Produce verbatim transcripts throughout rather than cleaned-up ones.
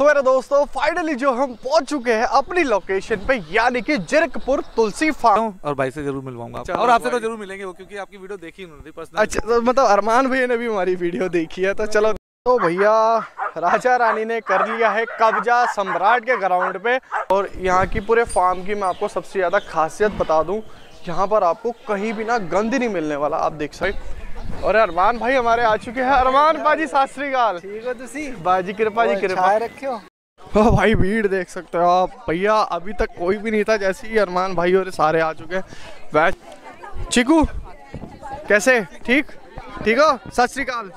तो मेरे दोस्तों फाइनली जो हम पहुंच चुके हैं अपनी लोकेशन पे, यानी कि जिरकपुर तुलसी फार्म। और भाई से जरूर मिलवाऊंगा और आपसे तो जरूर मिलेंगे वो, क्योंकि आपकी वीडियो देखी उन्होंने पर्सनली। अच्छा, तो मतलब अरमान भैया ने भी हमारी वीडियो देखी है। तो चलो तो भैया, राजा रानी ने कर लिया है कब्जा सम्राट के ग्राउंड पे। और यहाँ की पूरे फार्म की मैं आपको सबसे ज्यादा खासियत बता दूं, यहाँ पर आपको कहीं भी ना गंद नहीं मिलने वाला, आप देख सकते। और अरमान भाई हमारे आ चुके हैं। अरमान बाजी सत श्री अकाल, ठीक हो तुसी? बाजी कृपा जी कृपा रखियो। ओ भाई भीड़ देख सकते हो आप भैया, अभी तक कोई भी नहीं था, जैसे ही अरमान भाई और सारे आ चुके हैं। चिकू कैसे, ठीक ठीक हो? सत श्री अकाल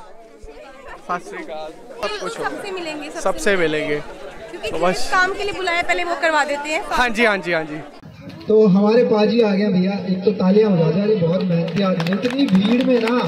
सत श्री अकाल। सब कुछ सबसे मिलेंगे, सबसे मिलेंगे क्योंकि बस काम के लिए बुलाया, पहले वो करवा देते हैं। हाँ जी हाँ जी हाँ जी। तो हमारे पाजी आ गया भैया, एक तो तालियां बजा दे। अरे बहुत मेहनती आदमी है, इतनी भीड़ में ना।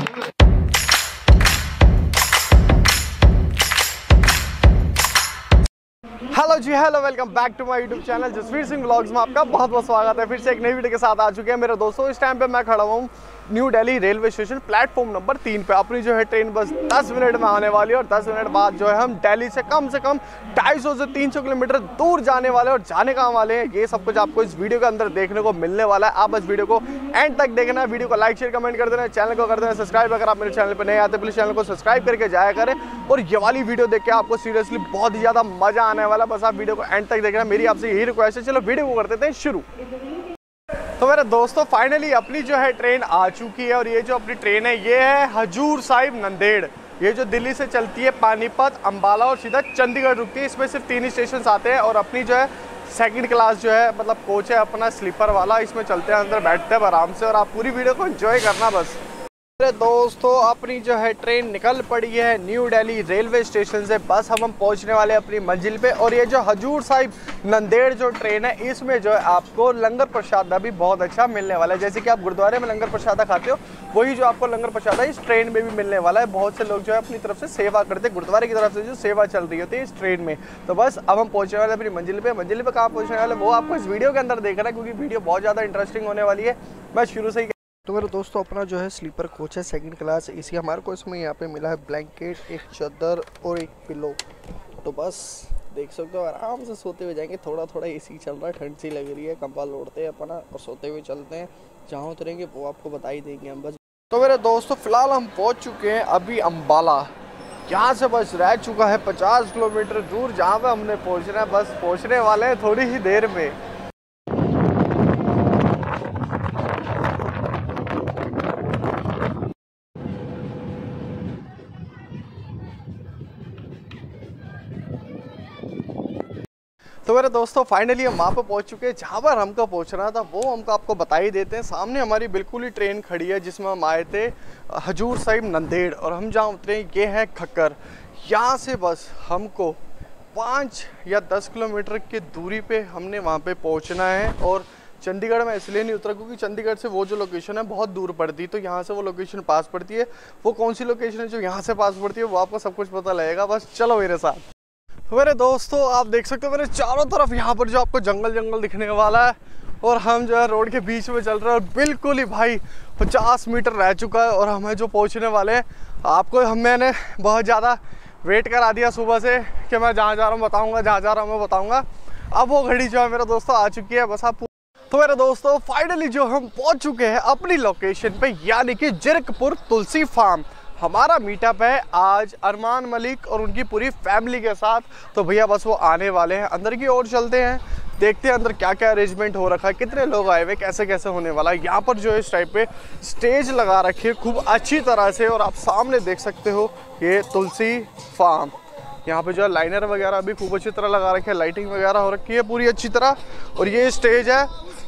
हेलो जी, hello, welcome back to my YouTube channel Jasveer Singh blogs में आपका बहुत बहुत स्वागत है। फिर से एक नई वीडियो के साथ आ चुके हैं मेरे दोस्तों। इस टाइम पे मैं खड़ा हुआ हूँ New Delhi railway station platform number तीन पे। अपनी जो है ट्रेन बस दस मिनट में आने वाली है और दस मिनट बाद जो है हम दिल्ली से कम से कम दो सौ पचास से तीन सौ किलोमीटर दूर जाने वाले और जाने कहाँ वाले हैं, ये सब कुछ आपको इस वीडियो के अंदर देखने को मिलने वाला है। आप बस वीडियो को एंड तक देखना। वीडियो को लाइक शेयर कमेंट कर देना, चैनल को कर देना सब्सक्राइब। अगर आप मेरे चैनल पर नहीं आते प्लीज़ चैनल को सब्सक्राइब करके जाया करें। और ये वाली वीडियो देख के आपको सीरियसली बहुत ही ज़्यादा मज़ा आने वाला, बस आप वीडियो को एंड तक देखना, मेरी आपसे यही रिक्वेस्ट है। चलो वीडियो को कर देते हैं शुरू। तो मेरे दोस्तों फाइनली अपनी जो है ट्रेन आ चुकी है और ये जो अपनी ट्रेन है ये है हजूर साहिब नंदेड़। ये जो दिल्ली से चलती है पानीपत, अंबाला और सीधा चंडीगढ़ रुकती है। इसमें सिर्फ तीन ही स्टेशन आते हैं और अपनी जो है सेकंड क्लास जो है मतलब कोच है अपना स्लीपर वाला, इसमें चलते हैं, अंदर बैठते हैं आराम से। और आप पूरी वीडियो को एंजॉय करना। बस मेरे दोस्तों अपनी जो है ट्रेन निकल पड़ी है न्यू दिल्ली रेलवे स्टेशन से। बस हम हम पहुंचने वाले अपनी मंजिल पे। और ये जो हजूर साहिब नंदेड़ जो ट्रेन है इसमें जो है आपको लंगर प्रसादा भी बहुत अच्छा मिलने वाला है। जैसे कि आप गुरुद्वारे में लंगर प्रसादा खाते हो, वही जो आपको लंगर प्रसादा इस ट्रेन में भी मिलने वाला है। बहुत से लोग जो है अपनी तरफ से सेवा करते हैं, गुरुद्वारे की तरफ से जो सेवा चल रही होती है इस ट्रेन में। तो बस अब हम पहुँचने वाले अपनी मंजिल पर। मंजिल पर कहाँ पहुँचने वाले वो आपको इस वीडियो के अंदर देखना है, क्योंकि वीडियो बहुत ज़्यादा इंटरेस्टिंग होने वाली है। मैं शुरू से ही। तो मेरे दोस्तों अपना जो है स्लीपर कोच है सेकंड क्लास एसी, हमारे को इसमें यहाँ पे मिला है ब्लैंकेट, एक चादर और एक पिलो। तो बस देख सकते हो आराम से सोते हुए जाएंगे। थोड़ा थोड़ा एसी चल रहा है, ठंड सी लग रही है, कंबल ओढ़ते हैं अपना और सोते हुए चलते हैं। जहाँ उतरेंगे वो आपको बता ही देंगे हम बस। तो मेरे दोस्तों फिलहाल हम पहुँच चुके हैं अभी अम्बाला। यहाँ से बस रह चुका है पचास किलोमीटर दूर जहाँ पर हमने पहुँचना है। बस पहुँचने वाले हैं थोड़ी ही देर में। तो मेरे दोस्तों फाइनली हम वहाँ पर पहुँच चुके हैं जहाँ पर हमको पहुँचना था, वो हमको आपको बता ही देते हैं। सामने हमारी बिल्कुल ही ट्रेन खड़ी है जिसमें हम आए थे हजूर साहिब नंदेड़। और हम जहाँ उतरे ये है खक्कर। यहाँ से बस हमको पाँच या दस किलोमीटर की दूरी पे हमने वहाँ पे पहुँचना है। और चंडीगढ़ में इसलिए नहीं उतरा क्योंकि चंडीगढ़ से वो जो लोकेशन है बहुत दूर पड़ती, तो यहाँ से वो लोकेशन पास पड़ती है। वो कौन सी लोकेशन है जो यहाँ से पास पड़ती है वो आपको सब कुछ पता लगेगा। बस चलो मेरे साथ। मेरे दोस्तों आप देख सकते हो मेरे चारों तरफ यहाँ पर जो आपको जंगल जंगल दिखने वाला है। और हम जो है रोड के बीच में चल रहे हैं और बिल्कुल ही भाई पचास मीटर रह चुका है और हमें जो पहुँचने वाले हैं आपको। हम मैंने बहुत ज़्यादा वेट करा दिया सुबह से कि मैं जहाँ जा रहा हूँ बताऊँगा, जहाँ जा रहा हूँ मैं बताऊँगा। अब वो घड़ी जो है मेरे दोस्तों आ चुकी है। बस आप। तो मेरे दोस्तों फाइनली जो हम पहुँच चुके हैं अपनी लोकेशन पर, यानी कि जिरकपुर तुलसी फार्म। हमारा मीटअप है आज अरमान मलिक और उनकी पूरी फैमिली के साथ। तो भैया बस वो आने वाले हैं, अंदर की ओर चलते हैं, देखते हैं अंदर क्या क्या अरेंजमेंट हो रखा है, कितने लोग आए हुए, कैसे कैसे होने वाला है। यहाँ पर जो है इस टाइप पे स्टेज लगा रखी है खूब अच्छी तरह से। और आप सामने देख सकते हो ये तुलसी फार्म, यहाँ पे जो है लाइनर वगैरह भी खूब अच्छी तरह लगा रखे है, लाइटिंग वगैरह हो रखी है पूरी अच्छी तरह। और ये स्टेज है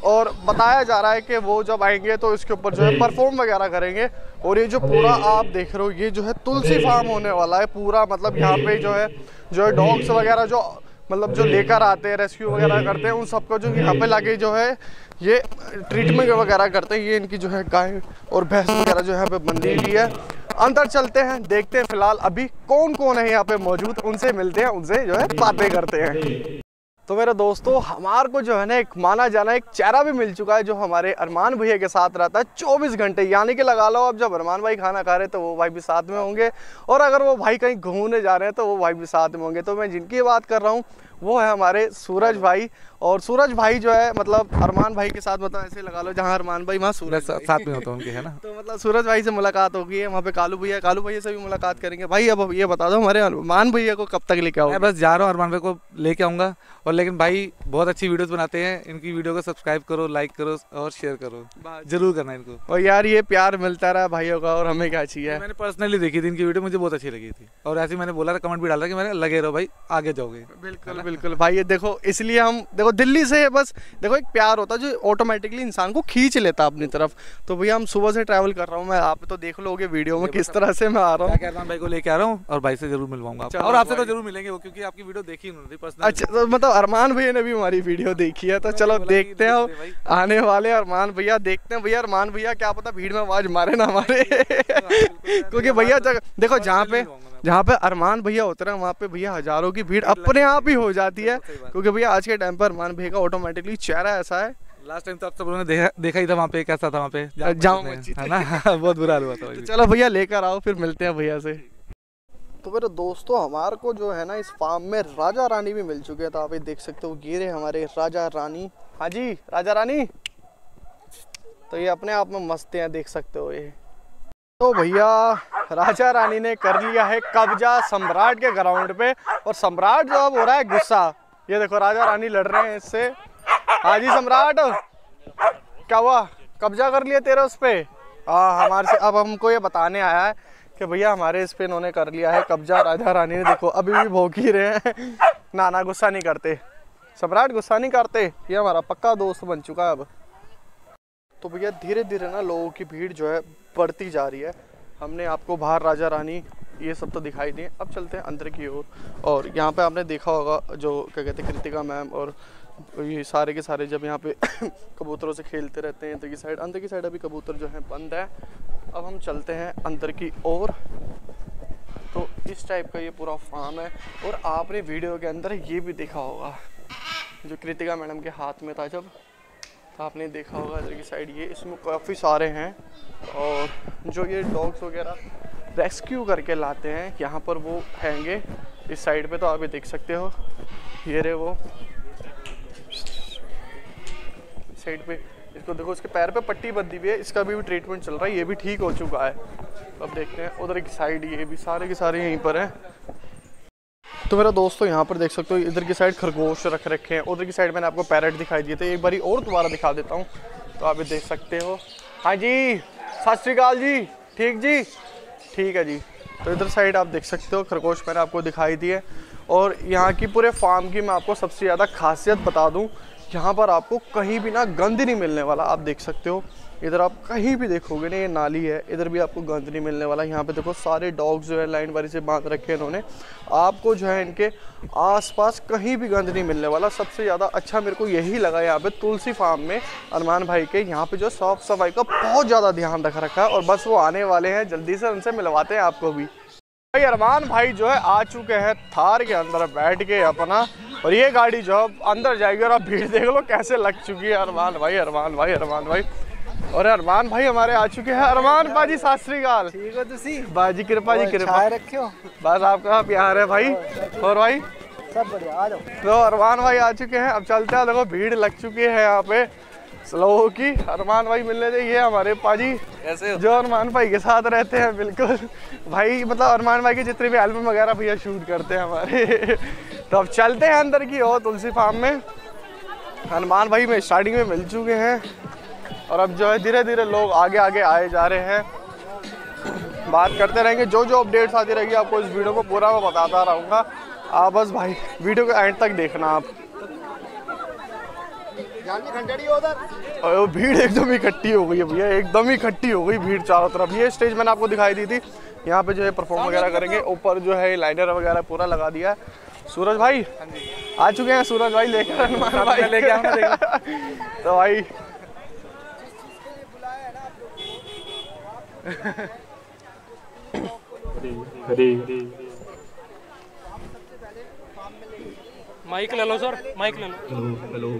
और बताया जा रहा है कि वो जब आएंगे तो इसके ऊपर जो है परफॉर्म वगैरह करेंगे। और ये जो पूरा आप देख रहे हो ये जो है तुलसी फार्म होने वाला है पूरा। मतलब यहाँ पे जो है जो है डॉग्स वगैरह जो मतलब जो लेकर आते हैं, रेस्क्यू वगैरह करते हैं, उन सबको जो यहाँ पे लाके जो है ये ट्रीटमेंट वगैरह करते हैं। ये इनकी जो है गाय और भैंस वगैरह जो यहाँ पे बंधी हुई है। अंदर चलते हैं, देखते हैं फिलहाल अभी कौन कौन है यहाँ पे मौजूद, उनसे मिलते हैं, उनसे जो है बातें करते हैं। तो मेरे दोस्तों हमारे को जो है ना एक माना जाना एक चेहरा भी मिल चुका है जो हमारे अरमान भैया के साथ रहता है चौबीस घंटे, यानी कि लगा लो अब जब अरमान भाई खाना खा रहे हैं तो वो भाई भी साथ में होंगे और अगर वो भाई कहीं घूमने जा रहे हैं तो वो भाई भी साथ में होंगे। तो मैं जिनकी बात कर रहा हूँ वो है हमारे सूरज भाई, और सूरज भाई जो है मतलब अरमान भाई के साथ मतलब ऐसे लगा लो जहाँ अरमान भाई वहाँ सूरज साथ में होता है ना। तो मतलब सूरज भाई से मुलाकात होगी, वहाँ पे कालू भैया कालू भैया से भी मुलाकात करेंगे। भाई अब ये बता दो हमारे अरमान भैया को कब तक लेके आओ? मैं बस जा रहा हूँ अरमान भाई को लेके आऊँगा, और लेकिन भाई बहुत अच्छी वीडियोस बनाते हैं, इनकी वीडियो को सब्सक्राइब करो, लाइक करो और शेयर करो, जरूर करना इनको। और यार ये प्यार मिलता रहा भाइयों का और हमें क्या चाहिए। मैंने पर्सनली देखी थी इनकी वीडियो, मुझे बहुत अच्छी लगी थी और ऐसे मैंने बोला था, कमेंट भी डाला कि मैंने लगे रहो भाई आगे जाओगे। बिल्कुल बिल्कुल भाई, ये देखो इसलिए हम देखो दिल्ली से बस देखो एक प्यार होता है जो ऑटोमेटिकली इंसान को खींच लेता अपनी तरफ। तो भैया हम सुबह से ट्रैवल कर रहा हूँ, मैं आप तो देख लोगे वीडियो में किस तरह से मैं आ रहा हूँ, अरमान भाई को लेके आ रहा हूँ और भाई से जरूर मिलवाऊंगा और आपसे तो जरूर मिलेंगे वो, क्योंकि आपकी वीडियो देखी उन्होंने। अच्छा तो मतलब अरमान भैया ने भी हमारी वीडियो देखी है, तो चलो देखते हैं आने वाले अरमान भैया, देखते हैं भैया अरमान भैया क्या पता भीड़ में आवाज मारे ना हमारे, क्योंकि भैया देखो जहाँ पे जहाँ पे अरमान भैया उतरे वहाँ पे भैया हजारों की भीड़ अपने आप ही हो जाती है, क्योंकि भैया आज के टाइम पर अरमान भैया का ऑटोमेटिकली चेहरा ऐसा है। लास्ट टाइम तो आप सब लोगों ने देखा देखा ही था वहाँ पे कैसा था, वहाँ पे जाम है ना, बहुत बुरा हुआ था। चलो भैया लेकर आओ, फिर मिलते हैं भैया से। तो मेरे दोस्तों हमारे को जो है ना इस फार्म में राजा रानी भी मिल चुके हैं, तो आप ये देख सकते हो गिरे हमारे राजा रानी। हाँ जी राजा रानी, तो ये अपने आप में मस्त हैं, देख सकते हो ये। तो भैया राजा रानी ने कर लिया है कब्जा सम्राट के ग्राउंड पे, और सम्राट जो अब हो रहा है गुस्सा, ये देखो राजा रानी लड़ रहे हैं इससे। हाँ जी सम्राट, क्या हुआ, कब्जा कर लिया तेरा उस पर? हाँ हमारे से अब हमको ये बताने आया है कि भैया हमारे इस पे इन्होंने कर लिया है कब्जा राजा रानी ने। देखो अभी भी भोग ही रहे हैं, ना ना गुस्सा नहीं करते सम्राट, गुस्सा नहीं करते, ये हमारा पक्का दोस्त बन चुका है अब। तो भैया धीरे धीरे ना लोगों की भीड़ जो है बढ़ती जा रही है। हमने आपको बाहर राजा रानी ये सब तो दिखाई दिए, अब चलते हैं अंदर की ओर। और यहाँ पे आपने देखा होगा जो क्या कहते हैं कृतिका मैम और ये सारे के सारे जब यहाँ पे कबूतरों से खेलते रहते हैं, तो ये साइड अंदर की साइड अभी कबूतर जो है बंद है। अब हम चलते हैं अंदर की ओर। तो इस टाइप का ये पूरा फार्म है, और आपने वीडियो के अंदर ये भी देखा होगा जो कृतिका मैडम के हाथ में था जब, तो आपने देखा होगा अंदर की साइड ये, इसमें काफ़ी सारे हैं। और जो ये डॉग्स वगैरह रेस्क्यू करके लाते हैं यहाँ पर वो हैंगे इस साइड पे, तो आप ये देख सकते हो ये रे वो साइड पे, इसको देखो इसके पैर पे पट्टी बंधी हुई है, इसका भी, भी ट्रीटमेंट चल रहा है, ये भी ठीक हो चुका है। अब देखते हैं उधर की साइड, ये भी सारे के सारे यहीं पर हैं। तो मेरा दोस्तों यहाँ पर देख सकते हो इधर की साइड खरगोश रख रखे हैं, उधर की साइड मैंने आपको पैरेट दिखाई दिए थे, एक बारी और दोबारा दिखा देता हूँ, तो आप ये देख सकते हो। हाँ जी सत श्री अकाल जी, ठीक जी ठीक है जी। तो इधर साइड आप देख सकते हो खरगोश मैंने आपको दिखाई दिए। और यहाँ की पूरे फार्म की मैं आपको सबसे ज़्यादा खासियत बता दूँ, यहाँ पर आपको कहीं भी ना गंद नहीं मिलने वाला। आप देख सकते हो इधर आप कहीं भी देखोगे ना, ये नाली है, इधर भी आपको गंद नहीं मिलने वाला। यहाँ पे देखो सारे डॉग्स जो है लाइन बारी से बांध रखे हैं इन्होंने, आपको जो है इनके आसपास कहीं भी गंद नहीं मिलने वाला। सबसे ज़्यादा अच्छा मेरे को यही लगा यहाँ पे तुलसी फार्म में अरमान भाई के यहाँ पे जो साफ सफाई का बहुत ज़्यादा ध्यान रख रखा है, और बस वो आने वाले हैं, जल्दी से उनसे मिलवाते हैं आपको भी। भाई अरमान भाई जो है आ चुके हैं थार के अंदर बैठ के अपना, और ये गाड़ी जो अब अंदर जाएगी और आप भीड़ देख लो कैसे लग चुकी है। अरमान भाई अरमान भाई अरमान भाई और अरमान भाई हमारे आ चुके हैं। अरमान बाजी सत श्री अकाल, ठीक हो तुसी बाजी? कृपा जी कृपा रखियो, बस आपका प्यार है भाई। और भाई सब बढ़िया, आ जाओ। तो अरमान भाई आ चुके हैं, अब चलते हैं, देखो भीड़ लग चुकी है यहाँ पे लोगों की। अरमान भाई मिलने थे, ये हमारे पाजी कैसे जो अरमान भाई के साथ रहते हैं। बिल्कुल भाई, मतलब अरमान भाई के जितने भी एल्बम वगैरह भैया शूट करते हैं हमारे। तो अब चलते हैं अंदर की ओर तुलसी फार्म में। अरमान भाई में स्टार्टिंग में मिल चुके हैं, और अब जो है धीरे धीरे लोग आगे आगे आए जा रहे हैं। बात करते रहेंगे, जो जो अपडेट्स आती रहेगी आपको इस वीडियो को पूरा मैं बताता रहूँगा। आप बस भाई वीडियो को एंड तक देखना। आप और भीड़ एकदम इकट्ठी हो गई है भैया, एकदम इकट्ठी हो गई भीड़ चारों तरफ। ये स्टेज मैंने आपको दिखाई दी थी, यहाँ पे जो है परफॉर्म वगैरह करेंगे। ऊपर जो है लाइनर वगैरह पूरा लगा दिया है। सूरज भाई आ चुके हैं, सूरज भाई लेकर अरमान भाई लेके आए। तो भाई माइक ले लो सर, माइक ले लो। हेलो,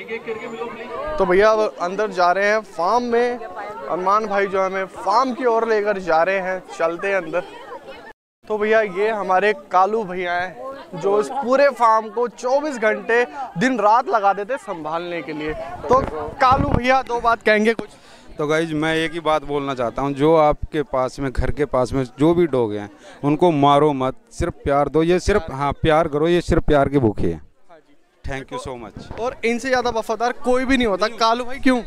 एक-एक करके मिलो प्लीज। तो भैया अब अंदर जा रहे हैं फार्म में, अरमान भाई जो हमें फार्म की ओर लेकर जा रहे हैं, चलते हैं अंदर। तो भैया ये हमारे कालू भैया हैं जो इस पूरे फार्म को चौबीस घंटे दिन रात लगा देते संभालने के लिए। तो कालू भैया दो बात कहेंगे कुछ? तो गाइज मैं एक ही बात बोलना चाहता हूँ, जो आपके पास में घर के पास में जो भी डॉग हैं उनको मारो मत, सिर्फ प्यार दो, ये सिर्फ हाँ प्यार करो, ये सिर्फ प्यार के भूखे हैं। Thank you so much. और इनसे ज़्यादा वफादार कोई भी नहीं होता। कालू भाई क्यों?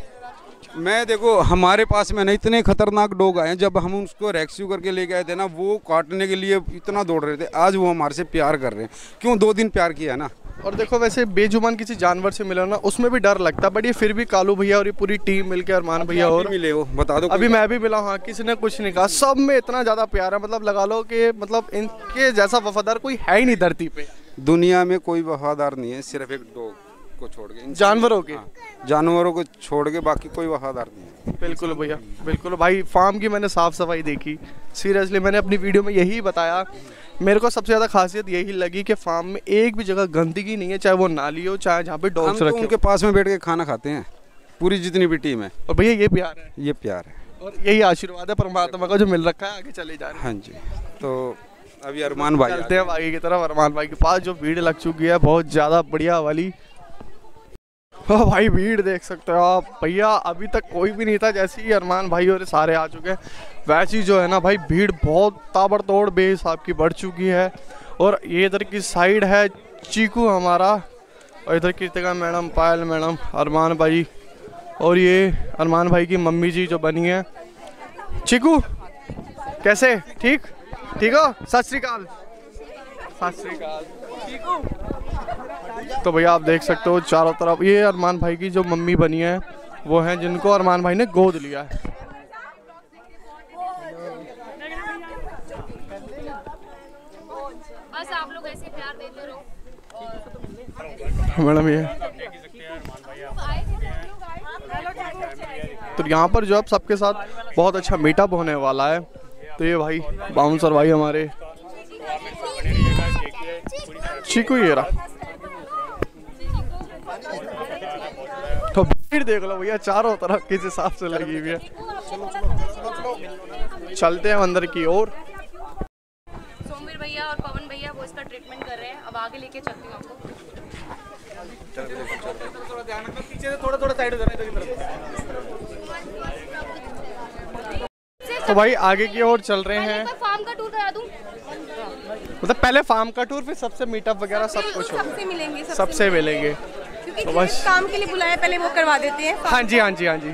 मैं देखो हमारे पास में ना इतने खतरनाक डॉग आए हैं, जब हम उसको रेस्क्यू करके ले गए थे ना वो काटने के लिए इतना दौड़ रहे थे, आज वो हमारे से प्यार कर रहे हैं। क्यों? दो दिन प्यार किया है ना। और देखो वैसे बेजुबान किसी जानवर से मिला ना उसमें भी डर लगता, बट ये फिर भी कालू भैया और ये पूरी टीम मिलकर अरमान भैया और मिले हो बता दो, अभी मैं भी मिला हूँ, किसी ने कुछ नहीं कहा, सब में इतना ज़्यादा प्यार है, मतलब लगा लो कि मतलब इनके जैसा वफादार कोई है ही नहीं धरती पे। दुनिया में कोई वफादार नहीं है, सिर्फ एक डॉग को छोड़ के, जानवरों के हाँ, जानवरों को छोड़ के बाकी कोई वफादार नहीं है। बिल्कुल भैया, बिल्कुल भाई। फार्म की मैंने साफ सफाई देखी, सीरियसली मैंने अपनी वीडियो में यही बताया, मेरे को सबसे ज़्यादा खासियत यही लगी कि फार्म में एक भी जगह गंदगी नहीं है, चाहे वो नाली हो चाहे जहाँ पे डॉग्स रखे, उनके पास में बैठ के खाना खाते हैं पूरी जितनी भी टीम है। और भैया ये प्यार है, ये प्यार है और यही आशीर्वाद है परमात्मा का जो मिल रखा है, आगे चले जा रहे हैं। हाँ जी, तो अभी अरमान भाई चलते हैं भाई की तरफ, अरमान भाई के पास जो भीड़ लग चुकी है बहुत ज़्यादा बढ़िया वाली। हाँ भाई भीड़ देख सकते हो आप भैया, अभी तक कोई भी नहीं था, जैसे ही अरमान भाई और सारे आ चुके हैं वैसी जो है ना भाई भीड़ बहुत ताबड़तोड़ बेहिसाब की बढ़ चुकी है। और ये इधर की साइड है चीकू हमारा, और इधर कीर्तिका मैडम, पायल मैडम, अरमान भाई और ये अरमान भाई की मम्मी जी जो बनी है। चीकू कैसे? ठीक ठीक हो? सत श्री अकाल। सत श्री अकाल। तो भैया आप देख सकते हो चारों तरफ, ये अरमान भाई की जो मम्मी बनी है वो हैं जिनको अरमान भाई ने गोद लिया है। बस आप लोग ऐसे प्यार देते रहो मैडम। ये तो यहाँ पर जो आप सबके साथ बहुत अच्छा मीटअप होने वाला है। तो ये भाई बाउंसर भाई हमारे चीकू ये रहा। तो भीड़ देख लो भैया चारों तरफ किस हिसाब से लगी हुई है। चलते हैं अंदर की ओर। सोमवीर भैया और पवन भैया वो इसका ट्रीटमेंट कर रहे हैं, अब आगे लेके चलती हूँ आपको। पीछे थोड़ा थोड़ा साइड हो जाना। तो भाई आगे की ओर चल रहे हैं, फार्म का टूर करा दूं, मतलब पहले फार्म का टूर फिर सबसे मीटअप वगैरह सब कुछ होगा, सबसे मिलेंगे सबसे मिलेंगे तो बस काम के लिए बुलाया पहले वो करवा देते हैं। हाँ जी हाँ जी हाँ जी,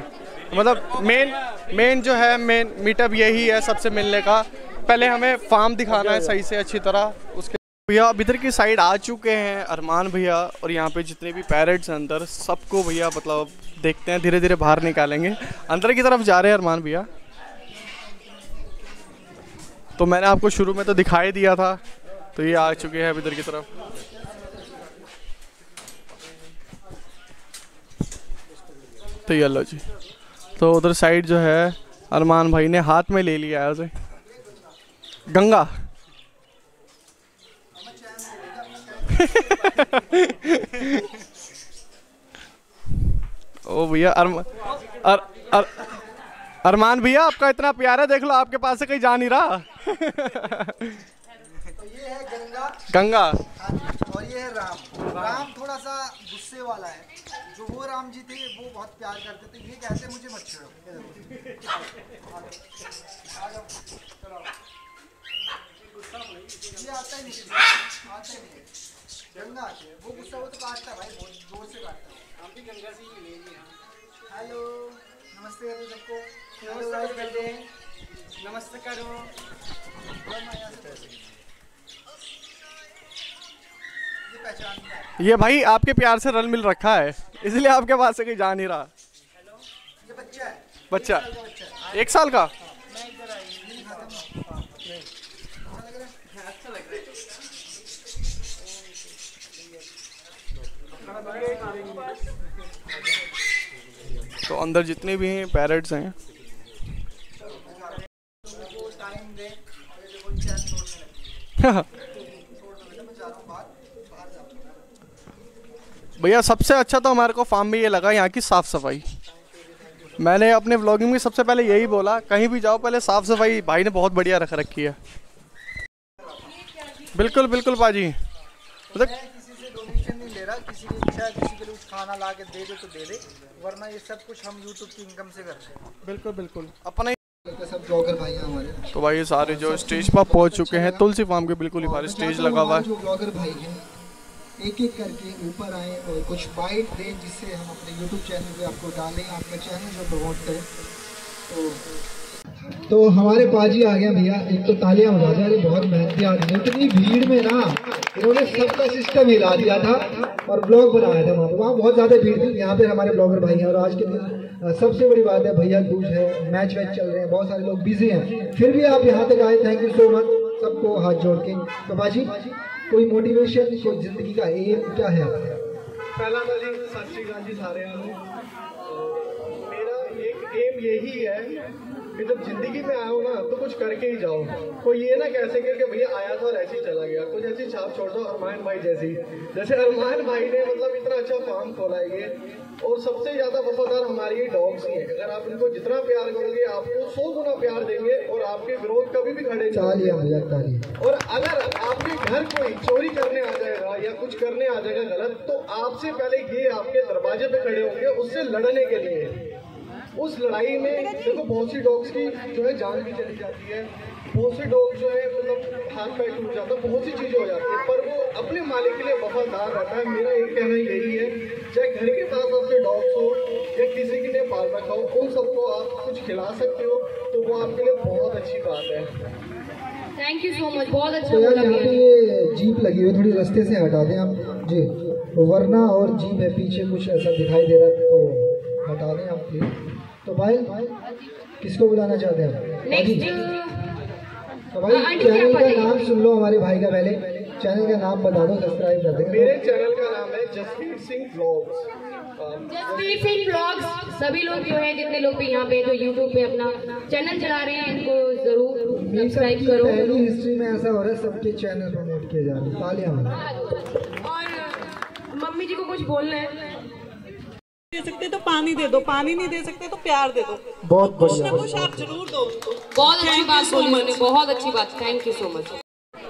मतलब मेन मेन जो है मेन मीटअप यही है, सबसे मिलने का। पहले हमें फार्म दिखाना है सही से अच्छी तरह, उसके। भैया अब इधर की साइड आ चुके हैं अरमान भैया और यहाँ पे जितने भी पैरेट्स हैं अंदर सबको भैया मतलब देखते हैं, धीरे धीरे बाहर निकालेंगे। अंदर की तरफ जा रहे हैं अरमान भैया। तो मैंने आपको शुरू में तो दिखाई दिया था, तो ये आ चुके हैं अब इधर की तरफ। तो ये लो जी, तो उधर साइड जो है अरमान भाई ने हाथ में ले लिया है उसे। गंगा ओ भैया अरम अर, अर, अरमान भैया आपका इतना प्यारा देख लो आपके पास से कहीं जा नहीं रहा। तो ये है गंगा, गंगा और ये है राम। राम थोड़ा सा गुस्से वाला है, जो वो राम जी थे वो बहुत प्यार करते थे, ये कहते मुझे मत छेड़ो। नमस्ते करो सबको, नमस्ते करो। ये भाई आपके प्यार से रल मिल रखा है, इसलिए आपके पास से कहीं जा नहीं रहा। ये बच्चा है, बच्चा एक साल का, तो अंदर जितने भी हैं पैरेट्स हैं। भैया सबसे अच्छा तो हमारे को फार्म में ये लगा यहाँ की साफ़ सफाई। मैंने अपने व्लॉगिंग में सबसे पहले यही बोला, कहीं भी जाओ पहले साफ़ सफाई भाई ने बहुत बढ़िया रख रखी है। बिल्कुल बिल्कुल पाजी, मतलब किसी की इच्छा है, किसी के लिए कुछ खाना ला के दे दो तो दे दे, वरना ये सब कुछ हम यूट्यूब की इनकम से करते हैं। बिल्कुल बिल्कुल अपना सब ब्लॉगर भाई हैं हमारे। तो भाई ये सारे जो स्टेज पर पहुंच चुके हैं तुलसी फार्म के बिल्कुल ही बाहर स्टेज लगा हुआ है। जो ब्लॉगर भाई हैं एक एक करके ऊपर आए और कुछ बाइट दें जिससे हम अपने यूट्यूब चैनल पे आपको डालें, आपका चैनल जो प्रमोट करें। तो हमारे पाजी आ गया भैया, एक तो तालियां बजा दे, अरे बहुत मेहनती आदमी, इतनी भीड़ में ना इन्होंने सबका सिस्टम हिला दिया था और ब्लॉग बनाया था। वहाँ वहाँ बहुत ज़्यादा भीड़ थी, यहाँ पे हमारे ब्लॉगर भाई हैं। और आज के दिन सबसे बड़ी बात है भैया दूज है, मैच वैच चल रहे हैं, बहुत सारे लोग बिजी हैं, फिर भी आप यहाँ तक आए, थैंक यू सो मच सबको हाथ जोड़ के। तो बाजी कोई मोटिवेशन, कोई जिंदगी का एम क्या है? पहला तो जी सत श्री अकाल जी सारे। मेरा एक एम यही है कि जब जिंदगी में आया हो ना तो कुछ करके ही जाओ, कोई ये ना कैसे करके भैया आया था और ऐसे ही चला गया, कुछ ऐसी छाप छोड़ दो अरमान भाई जैसी। जैसे अरमान भाई ने मतलब इतना अच्छा फार्म खोला है ये, और सबसे ज्यादा वफादार हमारे ये डॉग्स ही हैं। अगर आप इनको जितना प्यार करोगे आपको सौ गुना प्यार देंगे और आपके विरोध कभी भी खड़े नहीं। और अगर आपके घर कोई चोरी करने आ जाएगा या कुछ करने आ जाएगा गलत, तो आपसे पहले ये आपके दरवाजे पे खड़े होंगे उससे लड़ने के लिए। उस लड़ाई में देखो बहुत सी डॉग्स की जो है जान भी चली जाती है, बहुत से डॉग जो है मतलब हाथ पैर टूट जाता है, बहुत सी चीज़ें हो जाती है, पर वो अपने मालिक के लिए वफादार रहता है। मेरा एक कहना यही है, चाहे घर के पास आपके डॉग्स हो या किसी के लिए पाल रखा हो, उन सबको आप कुछ खिला सकते हो तो वो आपके लिए बहुत अच्छी बात है। थैंक यू सो मच, बहुत अच्छा। यहाँ पे ये जीप लगी हुई है, थोड़ी रास्ते से हटा दें आप जी, वरना और जीप है पीछे कुछ ऐसा दिखाई दे रहा है तो हटा दें आप प्लीज। तो भाई किसको बुलाना चाहते हैं? नेक्स्ट तो भाई चैनल का नाम सुन लो हमारे भाई का, पहले चैनल का नाम बता दो, सब्सक्राइब कर देंगे। मेरे चैनल का नाम है जसवीर सिंह ब्लॉग्स। जसवीर सिंह ब्लॉग्स सभी लोग जो है जितने लोग भी यहाँ पे जो यूट्यूब पे अपना चैनल चला रहे हैं इनको जरूर सब्सक्राइब करो। पहली हिस्ट्री में ऐसा हो रहा है सबके चैनल प्रमोट किए जा रहे हैं। और मम्मी जी को कुछ बोलना है, दे सकते तो पानी दे दो, पानी नहीं दे सकते तो प्यार दे दो, बहुत कुछ ना कुछ आप जरूर दो। बहुत अच्छी बात बोली मैंने, बहुत अच्छी बात, थैंक यू सो मच।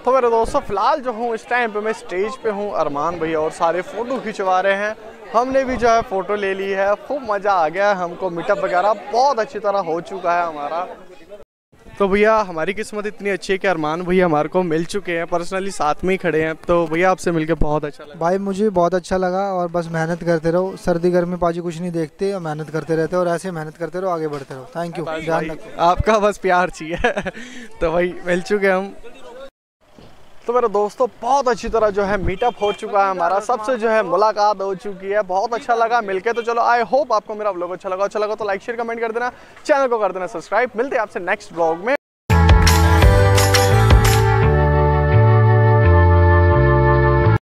तो मेरे दोस्तों फिलहाल जो हूँ इस टाइम पे मैं स्टेज पे हूँ, अरमान भैया और सारे फ़ोटो खिंचवा रहे हैं, हमने भी जो है फ़ोटो ले ली है, खूब मज़ा आ गया है हमको। मीटअप वगैरह बहुत अच्छी तरह हो चुका है हमारा। तो भैया हमारी किस्मत इतनी अच्छी है कि अरमान भैया हमारे को मिल चुके हैं, पर्सनली साथ में ही खड़े हैं। तो भैया आपसे मिलकर बहुत अच्छा लगा। भाई मुझे बहुत अच्छा लगा, और बस मेहनत करते रहो, सर्दी गर्मी पाजी कुछ नहीं देखते, और मेहनत करते रहते हो, और ऐसे मेहनत करते रहो, आगे बढ़ते रहो। थैंक यू, ध्यान रखो, आपका बस प्यार चाहिए। तो भाई मिल चुके हम। तो मेरे दोस्तों बहुत अच्छी तरह जो है मीटअप हो चुका है हमारा, सबसे जो है मुलाकात हो चुकी है, बहुत अच्छा लगा मिलके। तो चलो आई होप आपको मेरा व्लॉग अच्छा लगा, अच्छा लगा तो लाइक शेयर कमेंट कर देना, चैनल को कर देना सब्सक्राइब। मिलते हैं आपसे नेक्स्ट व्लॉग में।